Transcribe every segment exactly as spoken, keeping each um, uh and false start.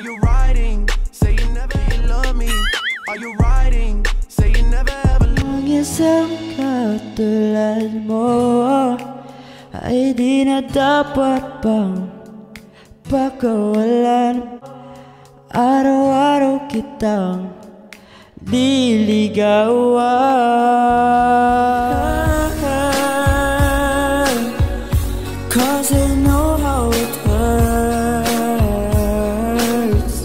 Are you riding? Say you never love me. Are you riding? Say you never ever love me. Isang mo ay di na dapat bang pagkawalan. Araw-araw kitang diligawan, cause I know how it hurts.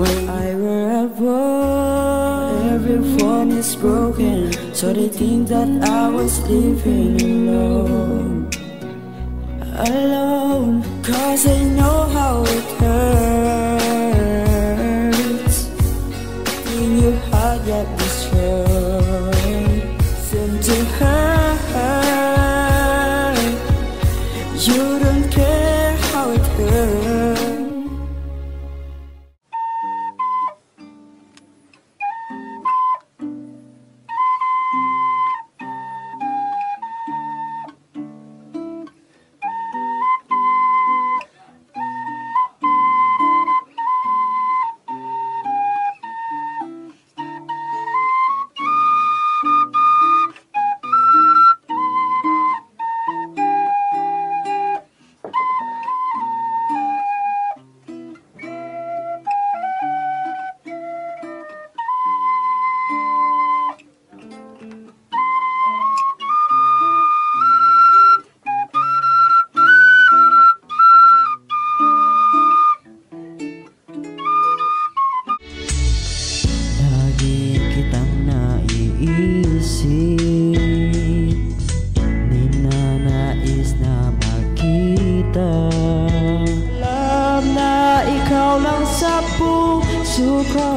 When I were a boy, everyone is broken, so they think that I was living alone. Alone, cause I know how it hurts. When your heart got destroyed, sent to her. You don't care how it hurts. Ninanais na makita alam na ikaw lang sa puso ko.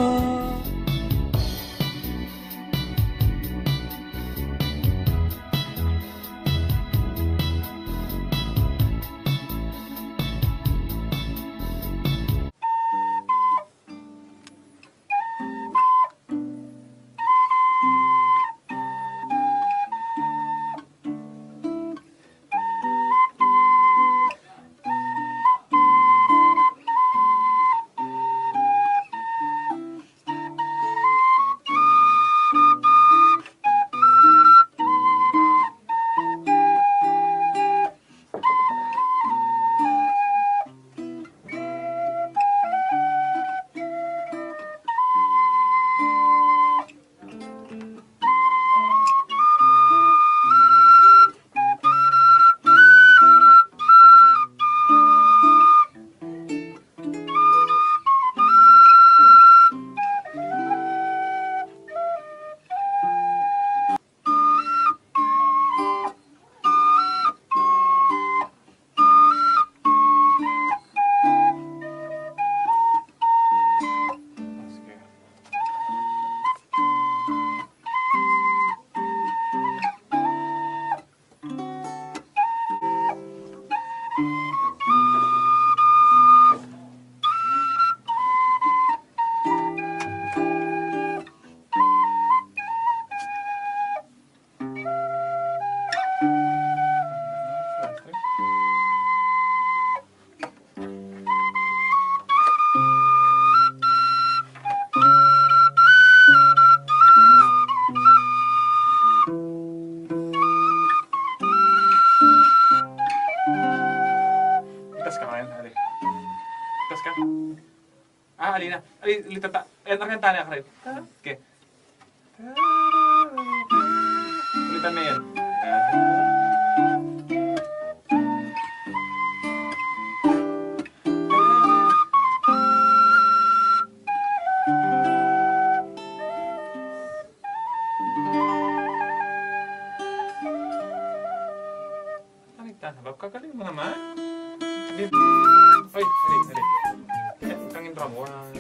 Ah, alin na. Alin, litata. Ayan, nakanta na ka rin. Okay. Ulitan na yan. Tanig-tanig. Babakagaling mo naman. Oy, alin, alin. Ang intro mo.